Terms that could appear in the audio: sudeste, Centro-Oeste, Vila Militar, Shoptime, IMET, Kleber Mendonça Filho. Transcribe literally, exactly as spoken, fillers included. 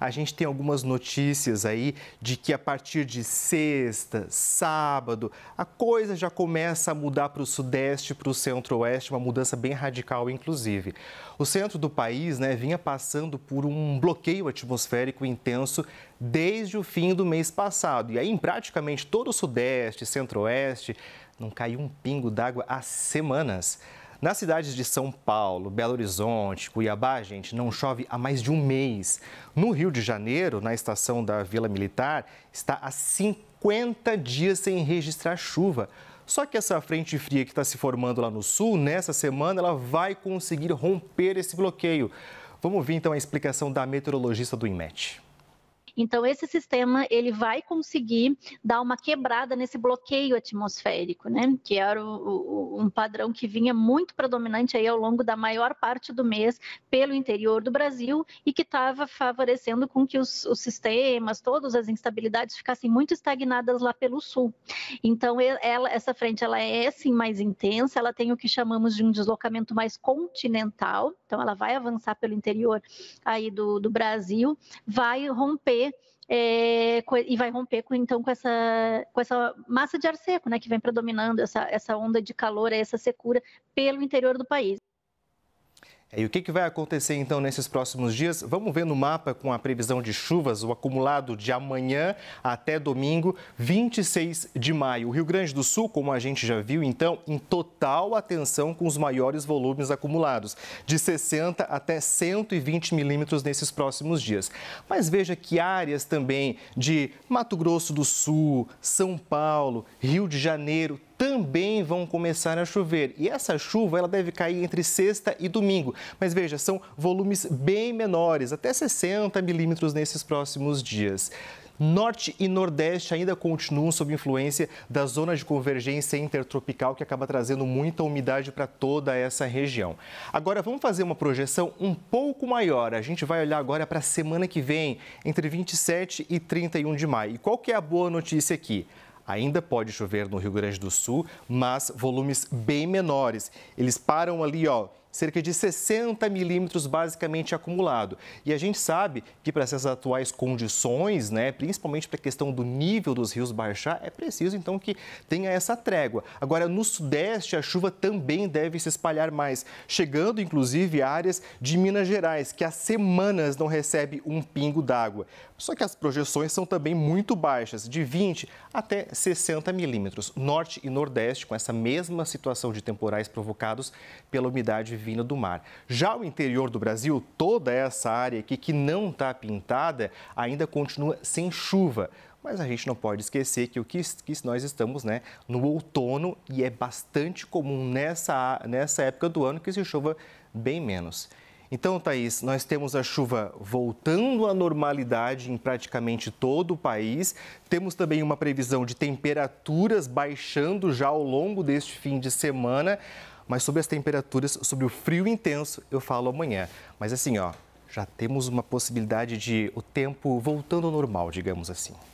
a gente tem algumas notícias aí de que a partir de sexta, sábado, a coisa já começa a mudar para o sudeste, para o centro-oeste, uma mudança bem radical, inclusive. O centro do país, né, vinha passando por um bloqueio atmosférico intenso desde o fim do mês passado. E aí, em praticamente todo o sudeste, centro-oeste, não caiu um pingo d'água há semanas. Nas cidades de São Paulo, Belo Horizonte, Cuiabá, gente, não chove há mais de um mês. No Rio de Janeiro, na estação da Vila Militar, está há cinquenta dias sem registrar chuva. Só que essa frente fria que está se formando lá no sul, nessa semana, ela vai conseguir romper esse bloqueio. Vamos ouvir então a explicação da meteorologista do I M E T. Então, esse sistema ele vai conseguir dar uma quebrada nesse bloqueio atmosférico, né? Que era o, o, um padrão que vinha muito predominante aí ao longo da maior parte do mês pelo interior do Brasil e que estava favorecendo com que os, os sistemas, todas as instabilidades ficassem muito estagnadas lá pelo sul. Então, ela, essa frente ela é sim mais intensa, ela tem o que chamamos de um deslocamento mais continental, então ela vai avançar pelo interior aí do, do Brasil, vai romper É, e vai romper com, então com essa, com essa massa de ar seco, né, que vem predominando essa, essa onda de calor, essa secura pelo interior do país. E o que, que vai acontecer então nesses próximos dias? Vamos ver no mapa com a previsão de chuvas, o acumulado de amanhã até domingo, vinte e seis de maio. O Rio Grande do Sul, como a gente já viu, então, em total atenção com os maiores volumes acumulados, de sessenta até cento e vinte milímetros nesses próximos dias. Mas veja que áreas também de Mato Grosso do Sul, São Paulo, Rio de Janeiro, também vão começar a chover. E essa chuva ela deve cair entre sexta e domingo. Mas veja, são volumes bem menores, até sessenta milímetros nesses próximos dias. Norte e Nordeste ainda continuam sob influência da zona de convergência intertropical, que acaba trazendo muita umidade para toda essa região. Agora, vamos fazer uma projeção um pouco maior. A gente vai olhar agora para a semana que vem, entre vinte e sete e trinta e um de maio. E qual que é a boa notícia aqui? Ainda pode chover no Rio Grande do Sul, mas volumes bem menores. Eles param ali, ó, cerca de sessenta milímetros basicamente acumulado. E a gente sabe que para essas atuais condições, né, principalmente para a questão do nível dos rios baixar, é preciso então que tenha essa trégua. Agora, no sudeste, a chuva também deve se espalhar mais, chegando inclusive a áreas de Minas Gerais, que há semanas não recebe um pingo d'água. Só que as projeções são também muito baixas, de vinte até sessenta milímetros. Norte e Nordeste, com essa mesma situação de temporais provocados pela umidade vindo do mar. Já o interior do Brasil, toda essa área aqui que não está pintada, ainda continua sem chuva. Mas a gente não pode esquecer que o que nós estamos, né, no outono, e é bastante comum nessa, nessa época do ano que se chova bem menos. Então, Thaís, nós temos a chuva voltando à normalidade em praticamente todo o país. Temos também uma previsão de temperaturas baixando já ao longo deste fim de semana. Mas sobre as temperaturas, sobre o frio intenso, eu falo amanhã. Mas assim, ó, já temos uma possibilidade de o tempo voltando ao normal, digamos assim.